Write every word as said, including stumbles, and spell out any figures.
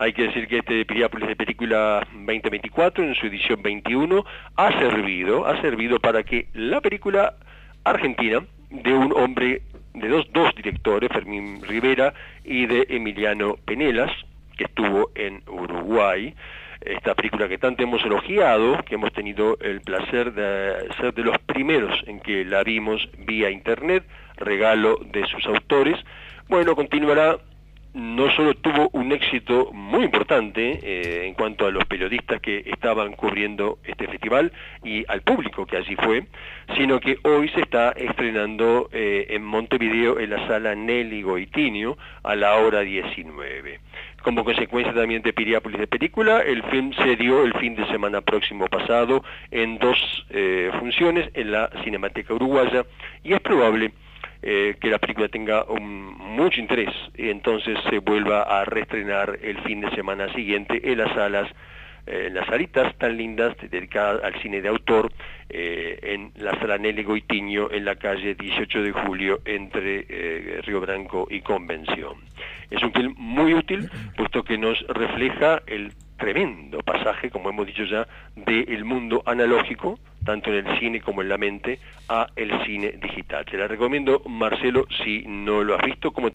Hay que decir que este Piriápolis de película veinte veinticuatro, en su edición veintiuno, ha servido, ha servido para que la película argentina de un hombre, de dos, dos directores, Fermín Rivera y de Emiliano Penelas, que estuvo en Uruguay, esta película que tanto hemos elogiado, que hemos tenido el placer de ser de los primeros en que la vimos vía internet, regalo de sus autores. Bueno, continuará, no solo tuvo un éxito muy importante eh, en cuanto a los periodistas que estaban cubriendo este festival y al público que allí fue, sino que hoy se está estrenando eh, en Montevideo en la Sala Nelly Goitiño a la hora diecinueve. Como consecuencia también de Piriápolis de película, el film se dio el fin de semana próximo pasado en dos eh, funciones en la Cinemateca Uruguaya y es probable eh, que la película tenga un, mucho interés y entonces se vuelva a reestrenar el fin de semana siguiente en las salas, eh, en las salitas tan lindas dedicadas al cine de autor eh, en la Sala Nelly Goitiño en la calle dieciocho de julio entre eh, Río Branco y Convención. Es un film muy útil, puesto que nos refleja el tremendo pasaje, como hemos dicho ya, del mundo analógico, tanto en el cine como en la mente, a el cine digital. Te la recomiendo, Marcelo, si no lo has visto, como